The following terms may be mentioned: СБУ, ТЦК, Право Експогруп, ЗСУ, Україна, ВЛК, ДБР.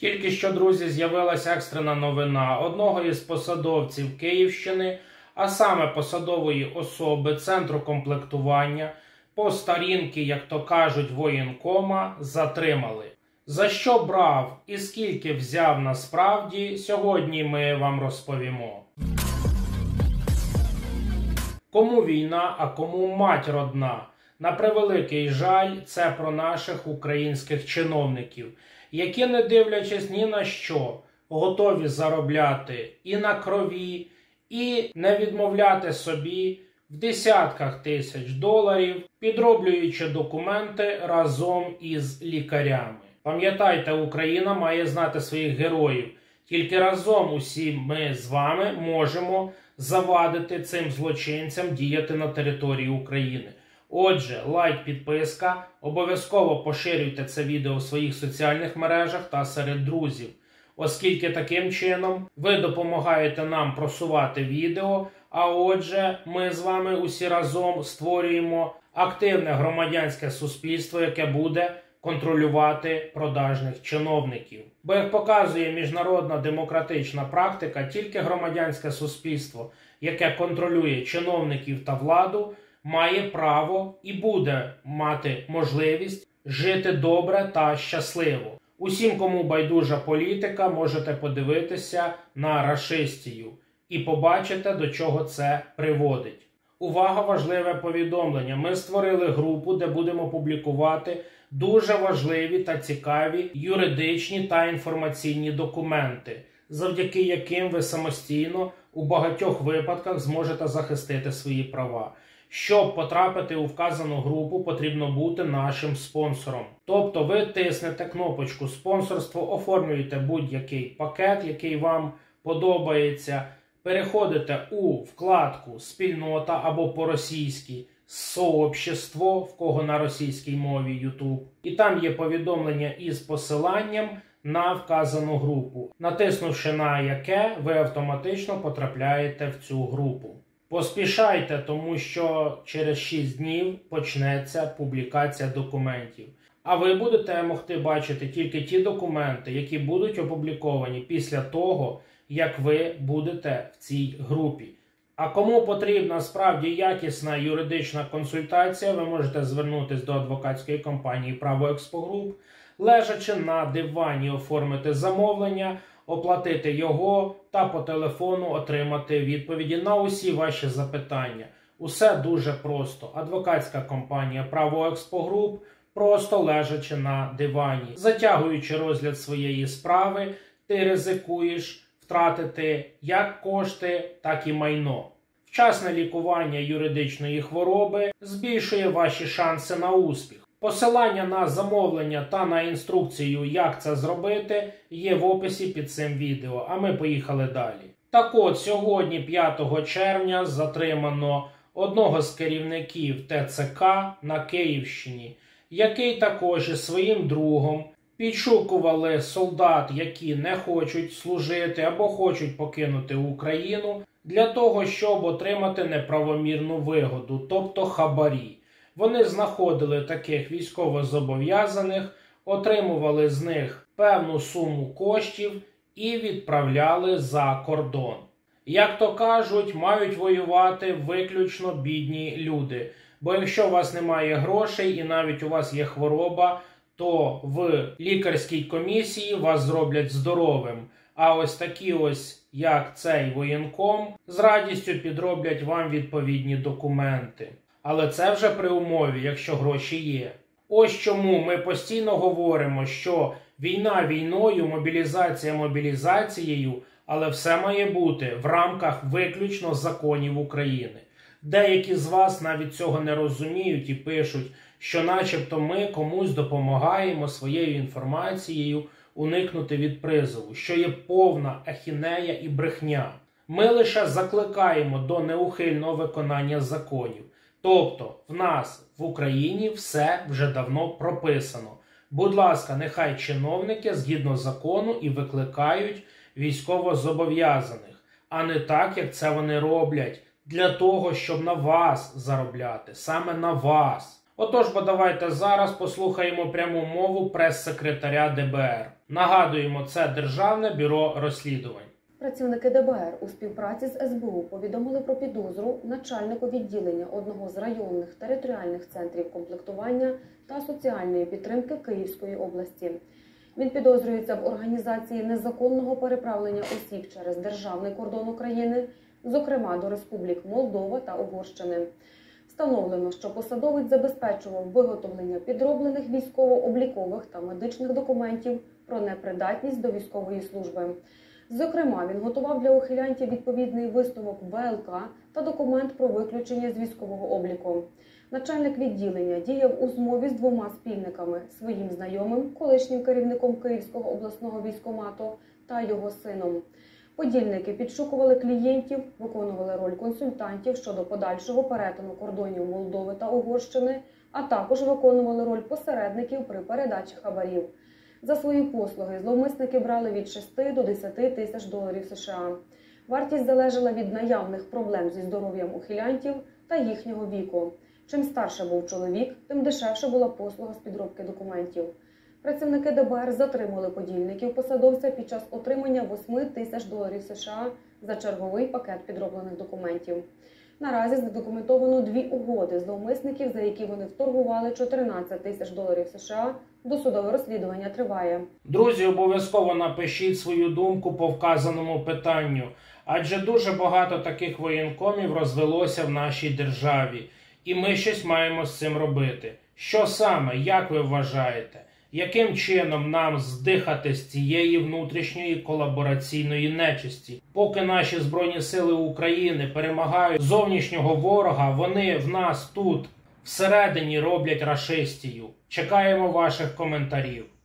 Тільки що, друзі, з'явилася екстрена новина. Одного із посадовців Київщини, а саме посадової особи Центру комплектування, по старінки, як то кажуть, воєнкома, затримали. За що брав і скільки взяв насправді, сьогодні ми вам розповімо. Кому війна, а кому мать родна? На превеликий жаль, це про наших українських чиновників, які, не дивлячись ні на що, готові заробляти і на крові, і не відмовляти собі в десятках тисяч доларів, підроблюючи документи разом із лікарями. Пам'ятайте, Україна має знати своїх героїв. Тільки разом усі ми з вами можемо завадити цим злочинцям діяти на території України. Отже, лайк, підписка, обов'язково поширюйте це відео в своїх соціальних мережах та серед друзів, оскільки таким чином ви допомагаєте нам просувати відео, а отже, ми з вами усі разом створюємо активне громадянське суспільство, яке буде контролювати продажних чиновників. Бо, як показує міжнародна демократична практика, тільки громадянське суспільство, яке контролює чиновників та владу, має право і буде мати можливість жити добре та щасливо. Усім, кому байдужа політика, можете подивитися на рашистію і побачите, до чого це приводить. Увага, важливе повідомлення. Ми створили групу, де будемо публікувати дуже важливі та цікаві юридичні та інформаційні документи, завдяки яким ви самостійно у багатьох випадках зможете захистити свої права. Щоб потрапити у вказану групу, потрібно бути нашим спонсором. Тобто ви тиснете кнопочку «Спонсорство», оформлюєте будь-який пакет, який вам подобається, переходите у вкладку «Спільнота» або по-російськи «Сообщество», в кого на російській мові YouTube, і там є повідомлення із посиланням на вказану групу, натиснувши на яке, ви автоматично потрапляєте в цю групу. Поспішайте, тому що через 6 днів почнеться публікація документів. А ви будете могти бачити тільки ті документи, які будуть опубліковані після того, як ви будете в цій групі. А кому потрібна справді якісна юридична консультація, ви можете звернутися до адвокатської компанії «Право Експогруп», лежачи на дивані оформити замовлення, оплатити його та по телефону отримати відповіді на усі ваші запитання. Усе дуже просто. Адвокатська компанія «Право Експогруп», просто лежачи на дивані. Затягуючи розгляд своєї справи, ти ризикуєш втратити як кошти, так і майно. Вчасне лікування юридичної хвороби збільшує ваші шанси на успіх. Посилання на замовлення та на інструкцію, як це зробити, є в описі під цим відео, а ми поїхали далі. Так от, сьогодні, 5 червня, затримано одного з керівників ТЦК на Київщині, який також із своїм другом підшукували солдат, які не хочуть служити або хочуть покинути Україну, для того, щоб отримати неправомірну вигоду, тобто хабарі. Вони знаходили таких військовозобов'язаних, отримували з них певну суму коштів і відправляли за кордон. Як то кажуть, мають воювати виключно бідні люди. Бо якщо у вас немає грошей і навіть у вас є хвороба, то в лікарській комісії вас зроблять здоровим. А ось такі ось, як цей воєнком, з радістю підроблять вам відповідні документи. Але це вже при умові, якщо гроші є. Ось чому ми постійно говоримо, що війна війною, мобілізація мобілізацією, але все має бути в рамках виключно законів України. Деякі з вас навіть цього не розуміють і пишуть, що начебто ми комусь допомагаємо своєю інформацією уникнути від призову, що є повна ахінея і брехня. Ми лише закликаємо до неухильного виконання законів. Тобто в нас в Україні все вже давно прописано. Будь ласка, нехай чиновники згідно закону і викликають військовозобов'язаних, а не так, як це вони роблять, для того, щоб на вас заробляти, саме на вас. Отож, бо давайте зараз послухаємо пряму мову прес-секретаря ДБР. Нагадуємо, це Державне бюро розслідувань. Працівники ДБР у співпраці з СБУ повідомили про підозру начальнику відділення одного з районних територіальних центрів комплектування та соціальної підтримки Київської області. Він підозрюється в організації незаконного переправлення осіб через державний кордон України, зокрема до республік Молдова та Угорщини. Встановлено, що посадовець забезпечував виготовлення підроблених військово-облікових та медичних документів про непридатність до військової служби. Зокрема, він готував для ухилянтів відповідний висновок ВЛК та документ про виключення з військового обліку. Начальник відділення діяв у змові з двома спільниками – своїм знайомим, колишнім керівником Київського обласного військкомату та його сином. Подільники підшукували клієнтів, виконували роль консультантів щодо подальшого перетину кордонів Молдови та Угорщини, а також виконували роль посередників при передачі хабарів. За свої послуги зловмисники брали від 6 до 10 тисяч доларів США. Вартість залежала від наявних проблем зі здоров'ям ухилянтів та їхнього віку. Чим старше був чоловік, тим дешевше була послуга з підробки документів. Працівники ДБР затримали подільників посадовця під час отримання 8 тисяч доларів США за черговий пакет підроблених документів. Наразі задокументовано дві угоди зловмисників, за які вони вторгували 14 тисяч доларів США. Досудове розслідування триває. Друзі, обов'язково напишіть свою думку по вказаному питанню, адже дуже багато таких воєнкомів розвелося в нашій державі. І ми щось маємо з цим робити. Що саме, як ви вважаєте? Яким чином нам здихати з цієї внутрішньої колабораційної нечисті? Поки наші Збройні Сили України перемагають зовнішнього ворога, вони в нас тут всередині роблять рашистію. Чекаємо ваших коментарів.